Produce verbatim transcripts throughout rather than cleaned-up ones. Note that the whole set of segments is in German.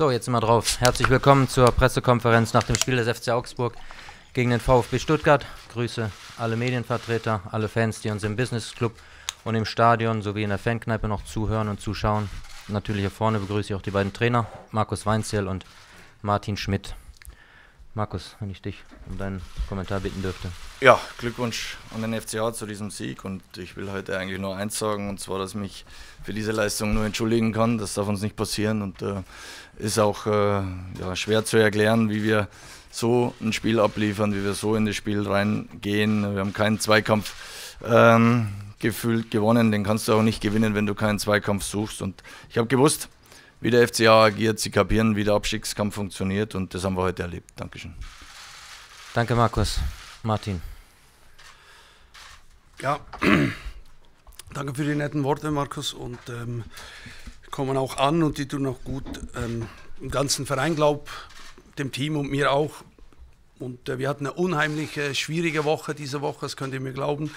So, jetzt sind wir drauf. Herzlich willkommen zur Pressekonferenz nach dem Spiel des F C Augsburg gegen den VfB Stuttgart. Grüße alle Medienvertreter, alle Fans, die uns im Business Club und im Stadion sowie in der Fankneipe noch zuhören und zuschauen. Natürlich hier vorne begrüße ich auch die beiden Trainer, Markus Weinzierl und Martin Schmidt. Markus, wenn ich dich um deinen Kommentar bitten dürfte. Ja, Glückwunsch an den F C A zu diesem Sieg, und ich will heute eigentlich nur eins sagen, und zwar, dass ich mich für diese Leistung nur entschuldigen kann. Das darf uns nicht passieren, und äh, ist auch äh, ja, schwer zu erklären, wie wir so ein Spiel abliefern, wie wir so in das Spiel reingehen. Wir haben keinen Zweikampf ähm, gefühlt gewonnen, den kannst du auch nicht gewinnen, wenn du keinen Zweikampf suchst, und ich habe gewusst, wie der F C A agiert, sie kapieren, wie der Abstiegskampf funktioniert, und das haben wir heute erlebt. Dankeschön. Danke, Markus. Martin. Ja, danke für die netten Worte, Markus, und ähm, kommen auch an, und die tun auch gut ähm, im ganzen Verein, glaub, dem Team und mir auch. Und äh, wir hatten eine unheimlich äh, schwierige Woche diese Woche, das könnt ihr mir glauben.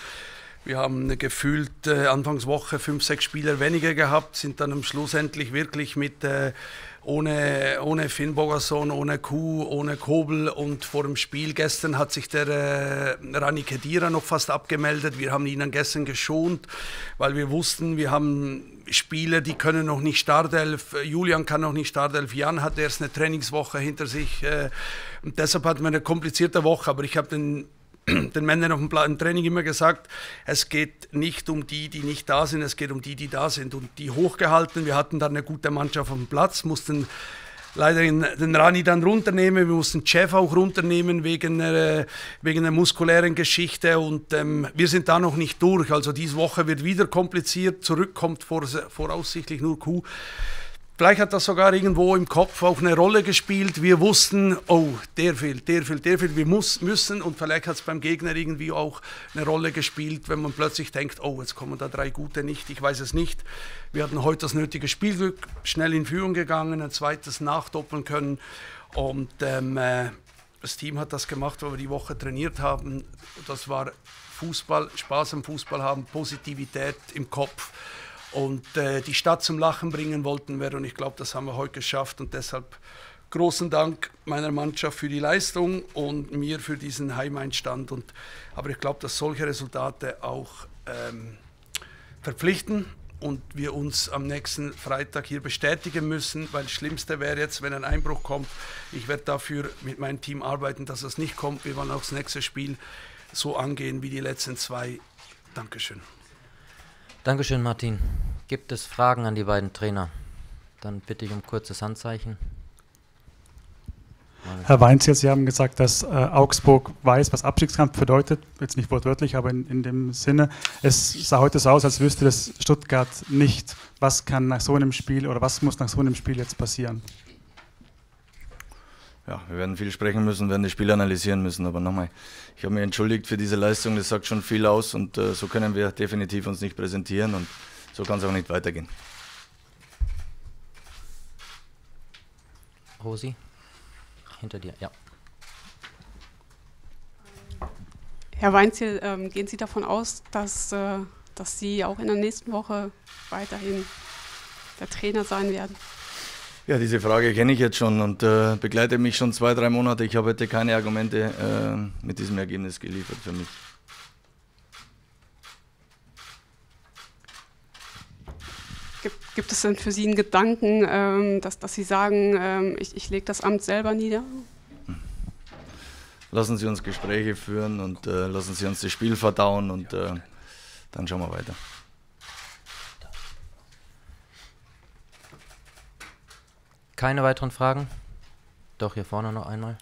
Wir haben gefühlt äh, Anfangswoche fünf, sechs Spieler weniger gehabt, sind dann am Schluss endlich wirklich mit äh, ohne, ohne Finn Bogason, ohne Kuh, ohne Kobel, und vor dem Spiel gestern hat sich der äh, Rani Kedira noch fast abgemeldet. Wir haben ihn dann gestern geschont, weil wir wussten, wir haben Spieler, die können noch nicht Startelf, Julian kann noch nicht Startelf, Jan hat erst eine Trainingswoche hinter sich. Äh, und deshalb hatten wir eine komplizierte Woche, aber ich habe den den Männern auf dem Training immer gesagt, es geht nicht um die, die nicht da sind, es geht um die, die da sind, und die hochgehalten. Wir hatten dann eine gute Mannschaft auf dem Platz, mussten leider den Rani dann runternehmen, wir mussten Chef auch runternehmen wegen einer, wegen einer muskulären Geschichte, und ähm, wir sind da noch nicht durch. Also diese Woche wird wieder kompliziert, zurückkommt vor, voraussichtlich nur Kuh. Vielleicht hat das sogar irgendwo im Kopf auch eine Rolle gespielt. Wir wussten, oh, der fehlt, der fehlt, der fehlt, wir muss, müssen. Und vielleicht hat es beim Gegner irgendwie auch eine Rolle gespielt, wenn man plötzlich denkt, oh, jetzt kommen da drei Gute nicht, ich weiß es nicht. Wir hatten heute das nötige Spielglück, schnell in Führung gegangen, ein zweites nachdoppeln können. Und ähm, das Team hat das gemacht, weil wir die Woche trainiert haben. Das war Fußball, Spaß am Fußball haben, Positivität im Kopf. Und äh, die Stadt zum Lachen bringen wollten wir, und ich glaube, das haben wir heute geschafft, und deshalb großen Dank meiner Mannschaft für die Leistung und mir für diesen Heimeinstand. Und, aber ich glaube, dass solche Resultate auch ähm, verpflichten und wir uns am nächsten Freitag hier bestätigen müssen, weil das Schlimmste wäre jetzt, wenn ein Einbruch kommt. Ich werde dafür mit meinem Team arbeiten, dass das nicht kommt. Wir wollen auch das nächste Spiel so angehen wie die letzten zwei. Dankeschön. Dankeschön, Martin. Gibt es Fragen an die beiden Trainer? Dann bitte ich um kurzes Handzeichen. Herr Weinzierl, Sie haben gesagt, dass äh, Augsburg weiß, was Abstiegskampf bedeutet. Jetzt nicht wortwörtlich, aber in, in dem Sinne. Es sah heute so aus, als wüsste das Stuttgart nicht. Was kann nach so einem Spiel oder was muss nach so einem Spiel jetzt passieren? Ja, wir werden viel sprechen müssen, werden das Spiel analysieren müssen, aber nochmal, ich habe mich entschuldigt für diese Leistung, das sagt schon viel aus, und äh, so können wir definitiv uns nicht präsentieren, und so kann es auch nicht weitergehen. Rosi, hinter dir, ja. Herr Weinzierl, ähm, gehen Sie davon aus, dass, äh, dass Sie auch in der nächsten Woche weiterhin der Trainer sein werden? Ja, diese Frage kenne ich jetzt schon und äh, begleitet mich schon zwei, drei Monate. Ich habe heute keine Argumente äh, mit diesem Ergebnis geliefert für mich. Gibt, gibt es denn für Sie einen Gedanken, ähm, dass, dass Sie sagen, ähm, ich, ich lege das Amt selber nieder? Lassen Sie uns Gespräche führen und äh, lassen Sie uns das Spiel verdauen, und äh, dann schauen wir weiter. Keine weiteren Fragen? Doch, hier vorne noch einmal.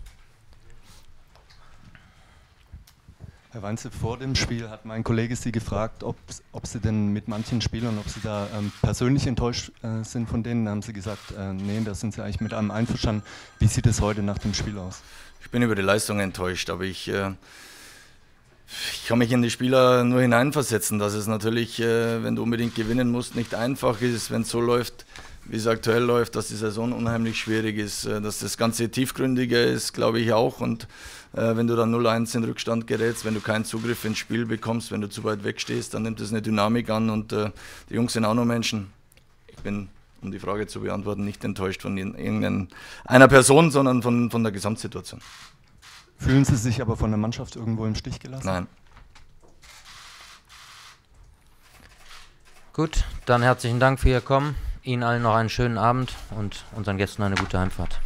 Herr Weinzierl, vor dem Spiel hat mein Kollege Sie gefragt, ob, ob Sie denn mit manchen Spielern, ob Sie da ähm, persönlich enttäuscht äh, sind von denen. Da haben Sie gesagt, äh, nee, da sind Sie eigentlich mit einem einverstanden. Wie sieht es heute nach dem Spiel aus? Ich bin über die Leistung enttäuscht, aber ich... Äh Ich kann mich in die Spieler nur hineinversetzen, dass es natürlich, wenn du unbedingt gewinnen musst, nicht einfach ist, wenn es so läuft, wie es aktuell läuft, dass die Saison unheimlich schwierig ist, dass das Ganze tiefgründiger ist, glaube ich auch. Und wenn du dann null eins in Rückstand gerätst, wenn du keinen Zugriff ins Spiel bekommst, wenn du zu weit weg stehst, dann nimmt das eine Dynamik an, und die Jungs sind auch nur Menschen. Ich bin um die Frage zu beantworten, nicht enttäuscht von irgendeiner Person, sondern von, von der Gesamtsituation. Fühlen Sie sich aber von der Mannschaft irgendwo im Stich gelassen? Nein. Gut, dann herzlichen Dank für Ihr Kommen. Ihnen allen noch einen schönen Abend und unseren Gästen eine gute Heimfahrt.